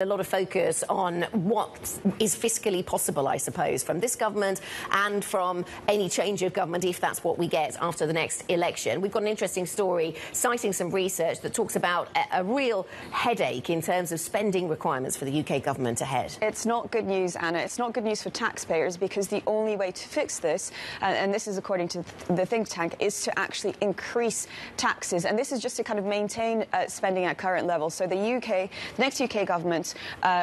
A lot of focus on what is fiscally possible, I suppose, from this government and from any change of government, if that's what we get after the next election. We've got an interesting story citing some research that talks about a real headache in terms of spending requirements for the UK government ahead. It's not good news, Anna. It's not good news for taxpayers, because the only way to fix this, and this is according to the think tank, is to actually increase taxes. And this is just to kind of maintain spending at current levels. So the next UK government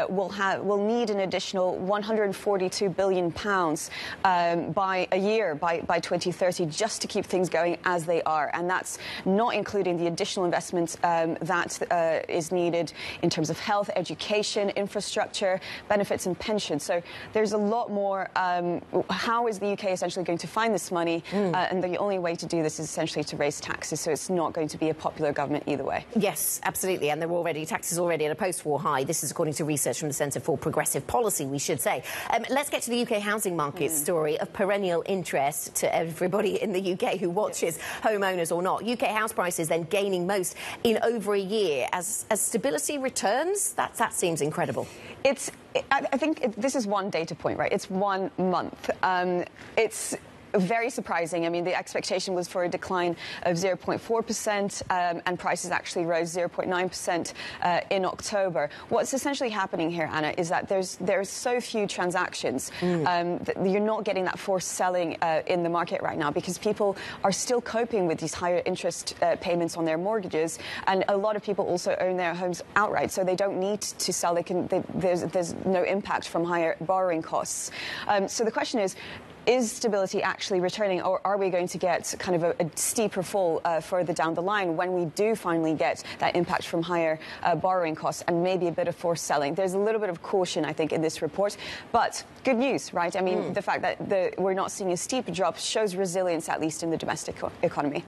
will need an additional £142 billion by a year, by 2030, just to keep things going as they are. And that's not including the additional investment that is needed in terms of health, education, infrastructure, benefits and pensions. So there's a lot more. How is the UK essentially going to find this money? And the only way to do this is essentially to raise taxes. So it's not going to be a popular government either way. Yes, absolutely. And taxes already at a post-war high. This is according to research from the Centre for Progressive Policy, we should say. Let's get to the UK housing market story of perennial interest to everybody in the UK who watches, homeowners or not. UK house prices then gaining most in over a year. As stability returns, that seems incredible. I think this is one data point, right? It's 1 month. It's very surprising. I mean, the expectation was for a decline of 0.4%, and prices actually rose 0.9% in October. What's essentially happening here, Anna, is that there's so few transactions that you're not getting that forced selling in the market right now, because people are still coping with these higher interest payments on their mortgages, and a lot of people also own their homes outright, so they don't need to sell. There's no impact from higher borrowing costs. So the question is stability actually returning, or are we going to get kind of a steeper fall further down the line when we do finally get that impact from higher borrowing costs and maybe a bit of forced selling? There's a little bit of caution, I think, in this report, but good news, right? I mean, the fact that we're not seeing a steep drop shows resilience, at least in the domestic economy.